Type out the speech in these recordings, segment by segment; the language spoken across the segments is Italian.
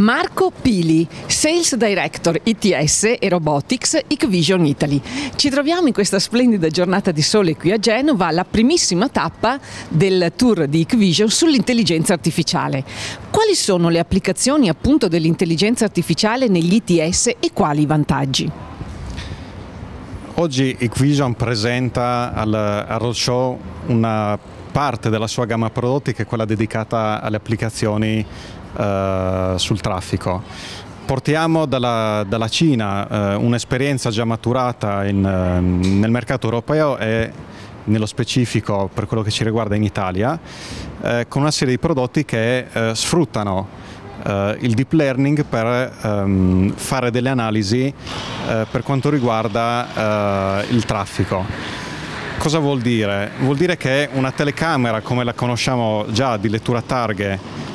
Marco Pili, Sales Director ITS e Robotics Hikvision Italy. Ci troviamo in questa splendida giornata di sole qui a Genova alla primissima tappa del tour di Hikvision sull'intelligenza artificiale. Quali sono le applicazioni appunto dell'intelligenza artificiale negli ITS e quali i vantaggi? Oggi Hikvision presenta al RoadShow una parte della sua gamma prodotti che è quella dedicata alle applicazioni sul traffico. Portiamo dalla Cina un'esperienza già maturata nel mercato europeo e nello specifico per quello che ci riguarda in Italia, con una serie di prodotti che sfruttano il deep learning per fare delle analisi per quanto riguarda il traffico. Cosa vuol dire? Vuol dire che una telecamera, come la conosciamo già, di lettura targhe,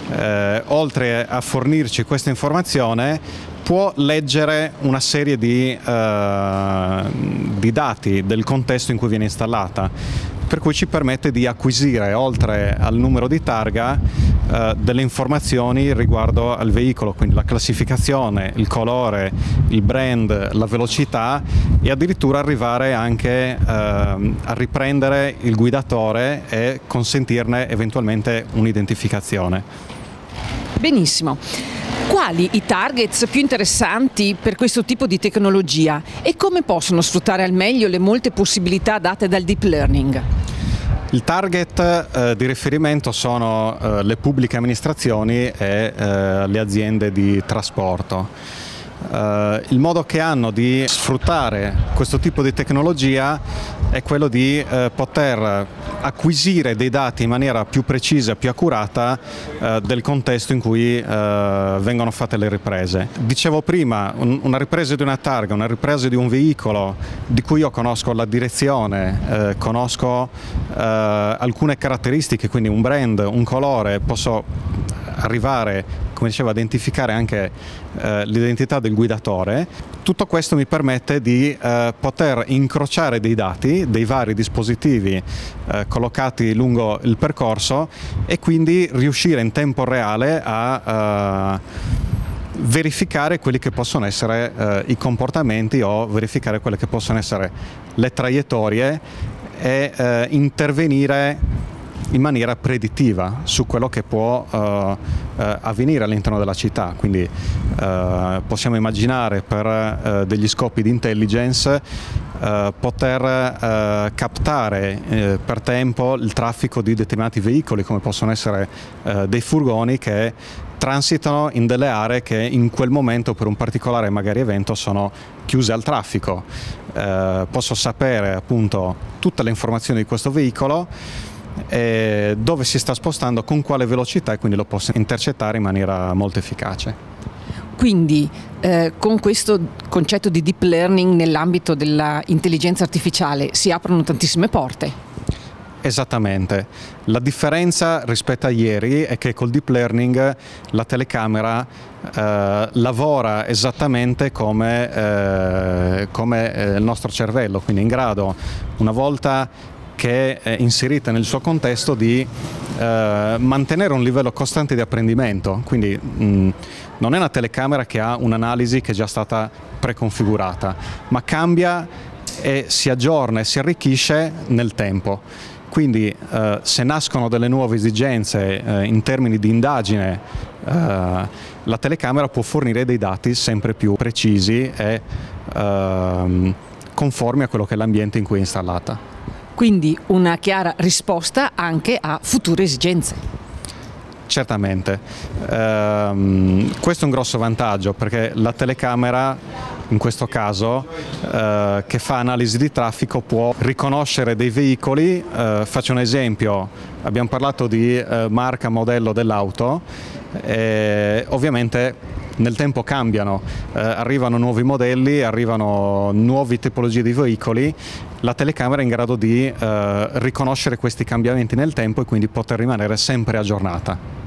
oltre a fornirci questa informazione, può leggere una serie di dati del contesto in cui viene installata, per cui ci permette di acquisire, oltre al numero di targa, delle informazioni riguardo al veicolo, quindi la classificazione, il colore, il brand, la velocità, e addirittura arrivare anche a riprendere il guidatore e consentirne eventualmente un'identificazione. Benissimo. Quali i targets più interessanti per questo tipo di tecnologia e come possono sfruttare al meglio le molte possibilità date dal deep learning? Il target di riferimento sono le pubbliche amministrazioni e le aziende di trasporto. Il modo che hanno di sfruttare questo tipo di tecnologia è quello di poter acquisire dei dati in maniera più precisa, più accurata del contesto in cui vengono fatte le riprese. Dicevo prima, una ripresa di una targa, una ripresa di un veicolo di cui io conosco la direzione, conosco alcune caratteristiche, quindi un brand, un colore, posso arrivare, come dicevo, identificare anche l'identità del guidatore. Tutto questo mi permette di poter incrociare dei dati dei vari dispositivi collocati lungo il percorso e quindi riuscire in tempo reale a verificare quelli che possono essere i comportamenti o verificare quelle che possono essere le traiettorie e intervenire in maniera predittiva su quello che può avvenire all'interno della città. Quindi possiamo immaginare per degli scopi di intelligence poter captare per tempo il traffico di determinati veicoli, come possono essere dei furgoni che transitano in delle aree che in quel momento per un particolare magari evento sono chiuse al traffico. Posso sapere appunto tutte le informazioni di questo veicolo, e dove si sta spostando, con quale velocità, e quindi lo posso intercettare in maniera molto efficace. Quindi con questo concetto di deep learning nell'ambito dell'intelligenza artificiale si aprono tantissime porte. Esattamente. La differenza rispetto a ieri è che col deep learning la telecamera lavora esattamente come il nostro cervello, quindi in grado, una volta che è inserita nel suo contesto, di mantenere un livello costante di apprendimento. Quindi non è una telecamera che ha un'analisi che è già stata preconfigurata, ma cambia e si aggiorna e si arricchisce nel tempo. Quindi se nascono delle nuove esigenze in termini di indagine, la telecamera può fornire dei dati sempre più precisi e conformi a quello che è l'ambiente in cui è installata. Quindi una chiara risposta anche a future esigenze. Certamente. Questo è un grosso vantaggio, perché la telecamera, in questo caso, che fa analisi di traffico, può riconoscere dei veicoli. Faccio un esempio, abbiamo parlato di marca, modello dell'auto, ovviamente nel tempo cambiano, arrivano nuovi modelli, arrivano nuove tipologie di veicoli. La telecamera è in grado di riconoscere questi cambiamenti nel tempo e quindi poter rimanere sempre aggiornata.